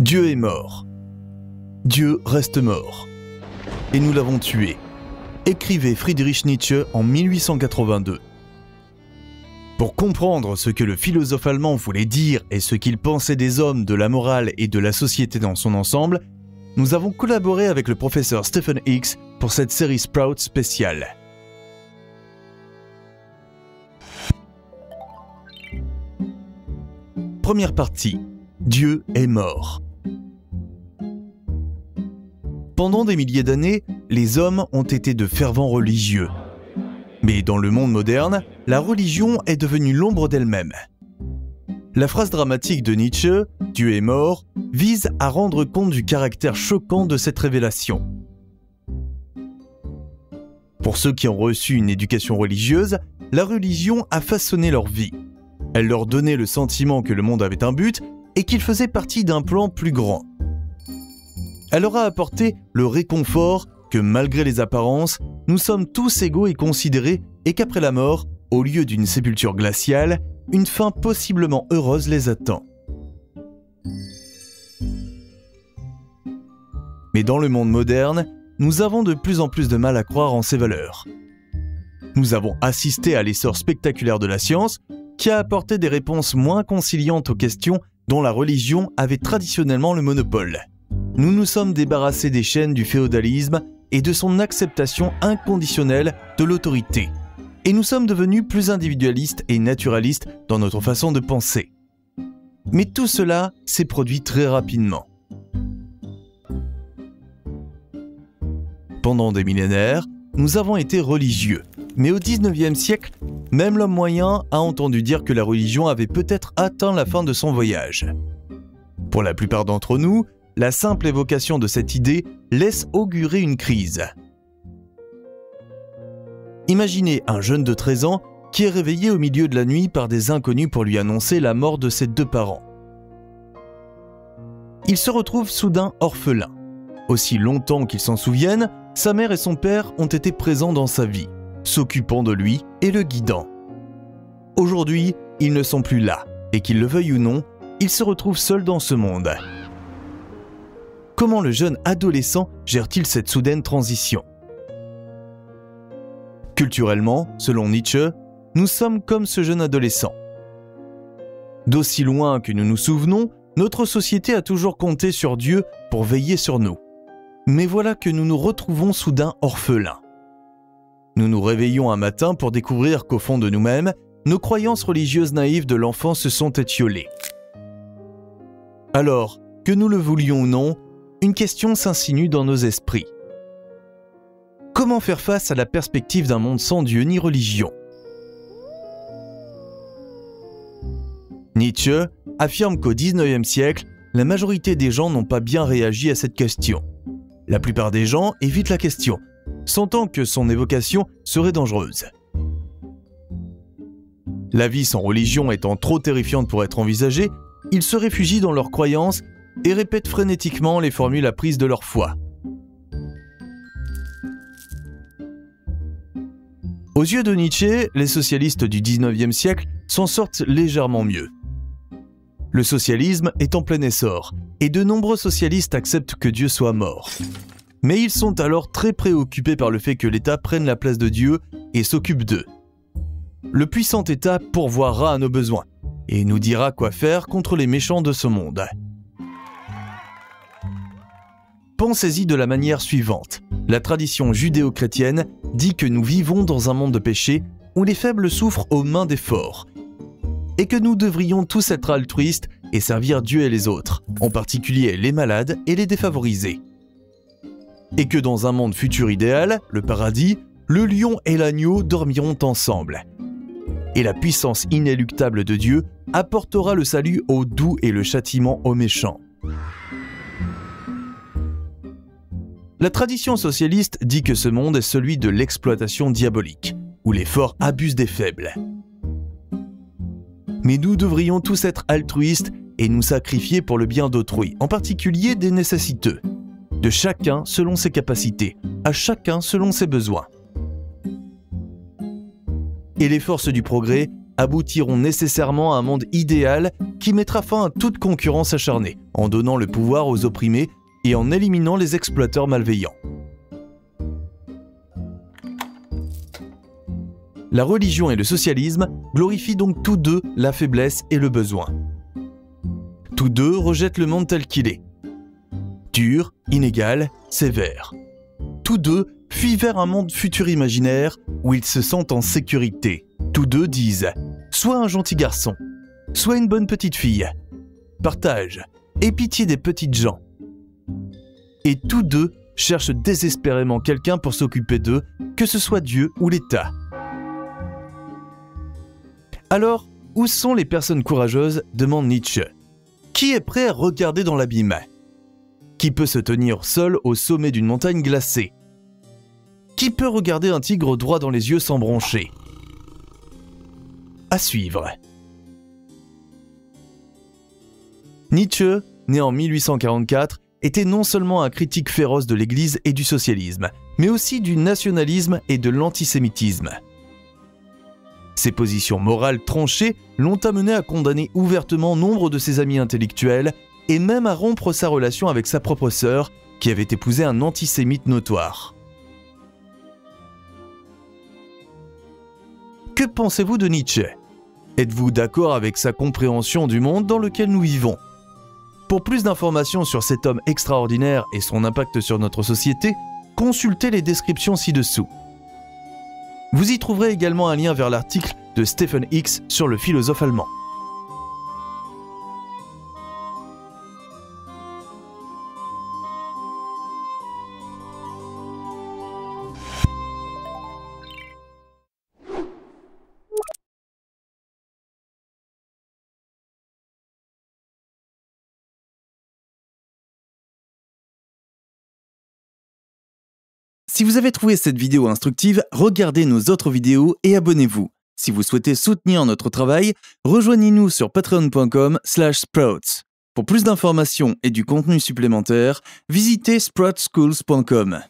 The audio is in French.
Dieu est mort. Dieu reste mort. Et nous l'avons tué. Écrivait Friedrich Nietzsche en 1882. Pour comprendre ce que le philosophe allemand voulait dire et ce qu'il pensait des hommes, de la morale et de la société dans son ensemble, nous avons collaboré avec le professeur Stephen Hicks pour cette série Sprout spéciale. Première partie. Dieu est mort. Pendant des milliers d'années, les hommes ont été de fervents religieux. Mais dans le monde moderne, la religion est devenue l'ombre d'elle-même. La phrase dramatique de Nietzsche, « Dieu est mort », vise à rendre compte du caractère choquant de cette révélation. Pour ceux qui ont reçu une éducation religieuse, la religion a façonné leur vie. Elle leur donnait le sentiment que le monde avait un but et qu'il faisait partie d'un plan plus grand. Elle leur a apporté le réconfort que, malgré les apparences, nous sommes tous égaux et considérés, et qu'après la mort, au lieu d'une sépulture glaciale, une fin possiblement heureuse les attend. Mais dans le monde moderne, nous avons de plus en plus de mal à croire en ces valeurs. Nous avons assisté à l'essor spectaculaire de la science, qui a apporté des réponses moins conciliantes aux questions dont la religion avait traditionnellement le monopole. Nous nous sommes débarrassés des chaînes du féodalisme et de son acceptation inconditionnelle de l'autorité. Et nous sommes devenus plus individualistes et naturalistes dans notre façon de penser. Mais tout cela s'est produit très rapidement. Pendant des millénaires, nous avons été religieux. Mais au XIXe siècle, même l'homme moyen a entendu dire que la religion avait peut-être atteint la fin de son voyage. Pour la plupart d'entre nous, la simple évocation de cette idée laisse augurer une crise. Imaginez un jeune de 13 ans qui est réveillé au milieu de la nuit par des inconnus pour lui annoncer la mort de ses deux parents. Il se retrouve soudain orphelin. Aussi longtemps qu'il s'en souvienne, sa mère et son père ont été présents dans sa vie, s'occupant de lui et le guidant. Aujourd'hui, ils ne sont plus là, et qu'il le veuille ou non, il se retrouve seul dans ce monde. Comment le jeune adolescent gère-t-il cette soudaine transition? Culturellement, selon Nietzsche, nous sommes comme ce jeune adolescent. D'aussi loin que nous nous souvenons, notre société a toujours compté sur Dieu pour veiller sur nous. Mais voilà que nous nous retrouvons soudain orphelins. Nous nous réveillons un matin pour découvrir qu'au fond de nous-mêmes, nos croyances religieuses naïves de l'enfant se sont étiolées. Alors, que nous le voulions ou non, une question s'insinue dans nos esprits. Comment faire face à la perspective d'un monde sans Dieu ni religion? Nietzsche affirme qu'au XIXe siècle, la majorité des gens n'ont pas bien réagi à cette question. La plupart des gens évitent la question, sentant que son évocation serait dangereuse. La vie sans religion étant trop terrifiante pour être envisagée, ils se réfugient dans leurs croyances et répètent frénétiquement les formules apprises de leur foi. Aux yeux de Nietzsche, les socialistes du XIXe siècle s'en sortent légèrement mieux. Le socialisme est en plein essor, et de nombreux socialistes acceptent que Dieu soit mort. Mais ils sont alors très préoccupés par le fait que l'État prenne la place de Dieu et s'occupe d'eux. Le puissant État pourvoira à nos besoins et nous dira quoi faire contre les méchants de ce monde. Pensez-y de la manière suivante. La tradition judéo-chrétienne dit que nous vivons dans un monde de péché où les faibles souffrent aux mains des forts, et que nous devrions tous être altruistes et servir Dieu et les autres, en particulier les malades et les défavorisés. Et que dans un monde futur idéal, le paradis, le lion et l'agneau dormiront ensemble. Et la puissance inéluctable de Dieu apportera le salut aux doux et le châtiment aux méchants. La tradition socialiste dit que ce monde est celui de l'exploitation diabolique, où les forts abusent des faibles. Mais nous devrions tous être altruistes et nous sacrifier pour le bien d'autrui, en particulier des nécessiteux. De chacun selon ses capacités, à chacun selon ses besoins. Et les forces du progrès aboutiront nécessairement à un monde idéal qui mettra fin à toute concurrence acharnée, en donnant le pouvoir aux opprimés et en éliminant les exploiteurs malveillants. La religion et le socialisme glorifient donc tous deux la faiblesse et le besoin. Tous deux rejettent le monde tel qu'il est. Dur, inégal, sévère. Tous deux fuient vers un monde futur imaginaire où ils se sentent en sécurité. Tous deux disent « Sois un gentil garçon, sois une bonne petite fille, partage, aie pitié des petites gens. » Et tous deux cherchent désespérément quelqu'un pour s'occuper d'eux, que ce soit Dieu ou l'État. Alors, où sont les personnes courageuses, demande Nietzsche. Qui est prêt à regarder dans l'abîme? Qui peut se tenir seul au sommet d'une montagne glacée? Qui peut regarder un tigre droit dans les yeux sans broncher? À suivre. Nietzsche, né en 1844, était non seulement un critique féroce de l'Église et du socialisme, mais aussi du nationalisme et de l'antisémitisme. Ses positions morales tranchées l'ont amené à condamner ouvertement nombre de ses amis intellectuels et même à rompre sa relation avec sa propre sœur, qui avait épousé un antisémite notoire. Que pensez-vous de Nietzsche? Êtes-vous d'accord avec sa compréhension du monde dans lequel nous vivons? Pour plus d'informations sur cet homme extraordinaire et son impact sur notre société, consultez les descriptions ci-dessous. Vous y trouverez également un lien vers l'article de Stephen Hicks sur le philosophe allemand. Si vous avez trouvé cette vidéo instructive, regardez nos autres vidéos et abonnez-vous. Si vous souhaitez soutenir notre travail, rejoignez-nous sur patreon.com/sprouts. Pour plus d'informations et du contenu supplémentaire, visitez sproutsschools.com.